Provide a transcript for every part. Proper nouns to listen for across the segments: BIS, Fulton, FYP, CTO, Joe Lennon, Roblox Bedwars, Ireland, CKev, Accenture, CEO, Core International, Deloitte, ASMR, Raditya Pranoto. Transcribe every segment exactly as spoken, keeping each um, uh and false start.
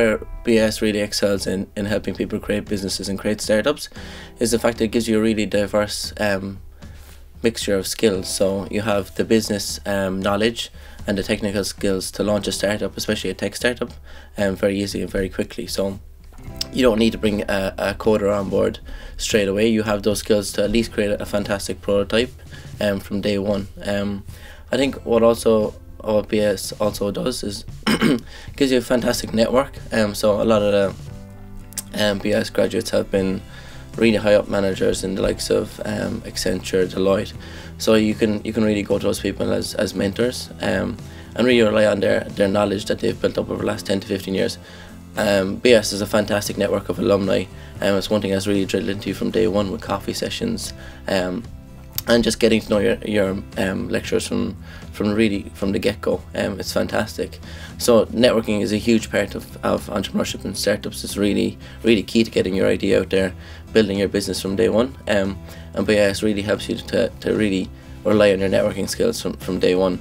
where B I S really excels in, in helping people create businesses and create startups is the fact that it gives you a really diverse um, mixture of skills. So you have the business um, knowledge and the technical skills to launch a startup, especially a tech startup, um, very easily and very quickly. So you don't need to bring a, a coder on board straight away. You have those skills to at least create a fantastic prototype um, from day one. Um, I think what also what B I S also does is gives you a fantastic network. Um, so a lot of the um, B I S graduates have been really high up managers in the likes of um, Accenture, Deloitte. So you can you can really go to those people as, as mentors um, and really rely on their, their knowledge that they've built up over the last ten to fifteen years. Um, B I S is a fantastic network of alumni, and um, it's one thing that's really drilled into you from day one with coffee sessions um, and just getting to know your, your um, lecturers from, from really from the get-go. Um, it's fantastic. So networking is a huge part of, of entrepreneurship and startups. It's really really key to getting your idea out there, building your business from day one, um, and B I S really helps you to, to really rely on your networking skills from, from day one.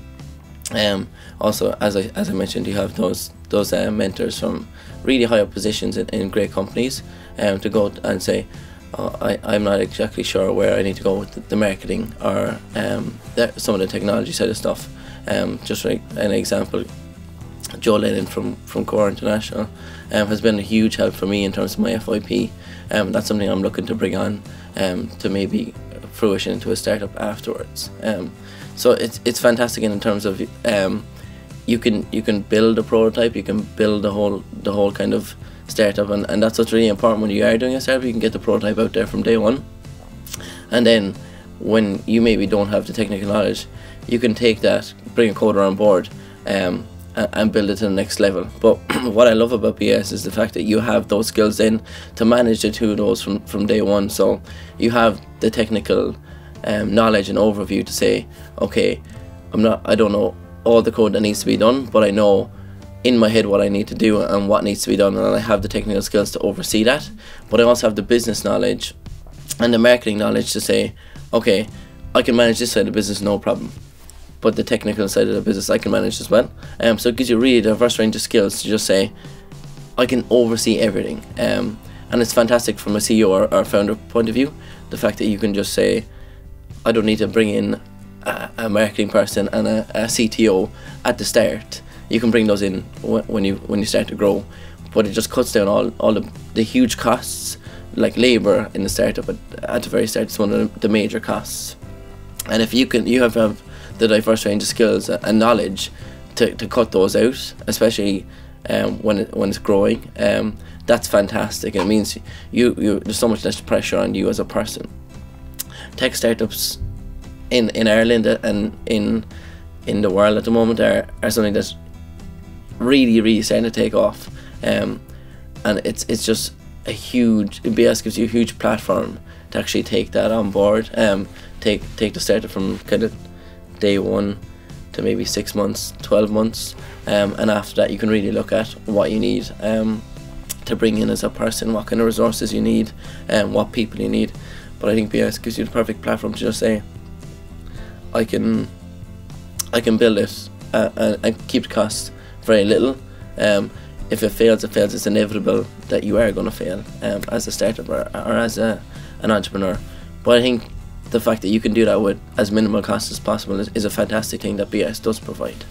Um, also, as I, as I mentioned, you have those those uh, mentors from really high up positions in, in great companies um, to go and say, oh, I, I'm not exactly sure where I need to go with the, the marketing or um, the, some of the technology side of stuff. Um, just like an example, Joe Lennon from, from Core International um, has been a huge help for me in terms of my F Y P. Um, that's something I'm looking to bring on um, to maybe fruition into a startup afterwards. Um, so it's it's fantastic in terms of um, you can you can build a prototype, you can build the whole the whole kind of startup, and, and that's what's really important when you are doing a startup. You can get the prototype out there from day one, and then when you maybe don't have the technical knowledge, you can take that, bring a coder on board, um, and build it to the next level. But what I love about B I S is the fact that you have those skills then to manage the two of those from, from day one. So you have the technical um, knowledge and overview to say, okay, I'm not, I don't know all the code that needs to be done, but I know in my head what I need to do and what needs to be done, and I have the technical skills to oversee that. But I also have the business knowledge and the marketing knowledge to say, okay, I can manage this side of the business, no problem, but the technical side of the business I can manage as well. Um, so it gives you a really diverse range of skills to just say, I can oversee everything. Um, and it's fantastic from a C E O or, or founder point of view, the fact that you can just say, I don't need to bring in a, a marketing person and a, a C T O at the start. You can bring those in when you when you start to grow, but it just cuts down all, all the, the huge costs, like labor in the startup at, at the very start. It's one of the, the major costs. And if you can, you have, have the diverse range of skills and knowledge to, to cut those out, especially um, when it, when it's growing. Um, that's fantastic. It means you, you there's so much less pressure on you as a person. Tech startups in in Ireland and in in the world at the moment are are something that's really really starting to take off, um, and it's it's just a huge B I S gives you a huge platform to actually take that on board. Um, take take the startup from kind of day one to maybe six months, twelve months, um, and after that you can really look at what you need um, to bring in as a person, what kind of resources you need, and um, what people you need. But I think B I S gives you the perfect platform to just say, I can I can build this uh, and, and keep the costs very little. Um, if it fails, it fails. It's inevitable that you are going to fail um, as a startup or, or as a, an entrepreneur. But I think the fact that you can do that with as minimal cost as possible is, is a fantastic thing that B I S does provide.